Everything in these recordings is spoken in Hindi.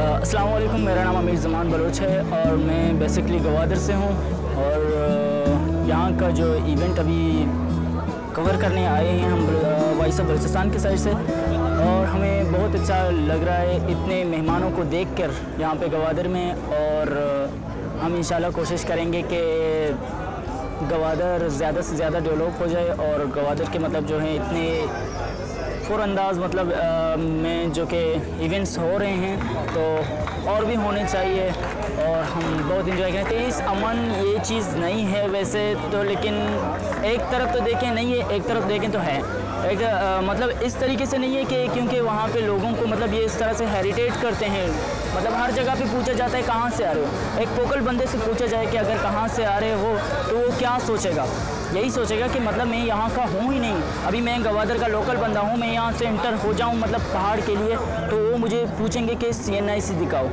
अस्सलाम वालेकुम, मेरा नाम आमिर जमान बलोच है और मैं बेसिकली गवादर से हूँ और यहाँ का जो इवेंट अभी कवर करने आए हैं हम वॉइस ऑफ बलोचिस्तान की साइड से और हमें बहुत अच्छा लग रहा है इतने मेहमानों को देखकर यहाँ पे गवादर में। और हम इंशाल्लाह कोशिश करेंगे कि गवादर ज़्यादा से ज़्यादा डेवलप हो जाए और गवादर के मतलब जो है इतने पुरअंदाज मतलब में जो कि इवेंट्स हो रहे हैं तो और भी होने चाहिए और हम बहुत इंजॉय करते हैं इस अमन। ये चीज़ नहीं है वैसे तो, लेकिन एक तरफ तो देखें नहीं है, एक तरफ देखें तो है। एक मतलब इस तरीके से नहीं है कि क्योंकि वहाँ पे लोगों को मतलब ये इस तरह से हेरिटेट करते हैं, मतलब हर जगह पे पूछा जाता है कहाँ से आ रहे हो। एक पोकल बंदे से पूछा जाए कि अगर कहाँ से आ रहे हो तो वो क्या सोचेगा, यही सोचेगा कि मतलब मैं यहाँ का हूँ ही नहीं। अभी मैं गवादर का लोकल बंदा हूँ, मैं यहाँ से इंटर हो जाऊँ मतलब पहाड़ के लिए तो वो मुझे पूछेंगे कि CNIC दिखाओ,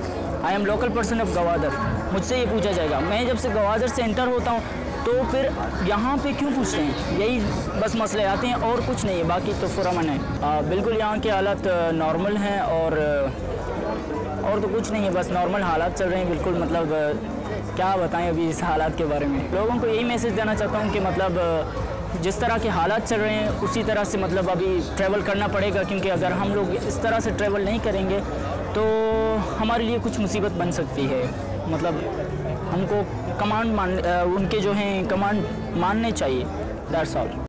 I am local person of Gwadar, मुझसे ये पूछा जाएगा। मैं जब से गवादर से इंटर होता हूँ तो फिर यहाँ पे क्यों पूछते हैं, यही बस मसले आते हैं और कुछ नहीं है, बाकी तो फुरमन है। बिल्कुल यहाँ के हालात नॉर्मल हैं और तो कुछ नहीं है, बस नॉर्मल हालात चल रहे हैं। बिल्कुल मतलब क्या बताएं अभी इस हालात के बारे में। लोगों को यही मैसेज देना चाहता हूँ कि मतलब जिस तरह के हालात चल रहे हैं उसी तरह से मतलब अभी ट्रैवल करना पड़ेगा, क्योंकि अगर हम लोग इस तरह से ट्रैवल नहीं करेंगे तो हमारे लिए कुछ मुसीबत बन सकती है। मतलब हमको कमांड उनके जो हैं कमांड मानने चाहिए, दैट्स ऑल।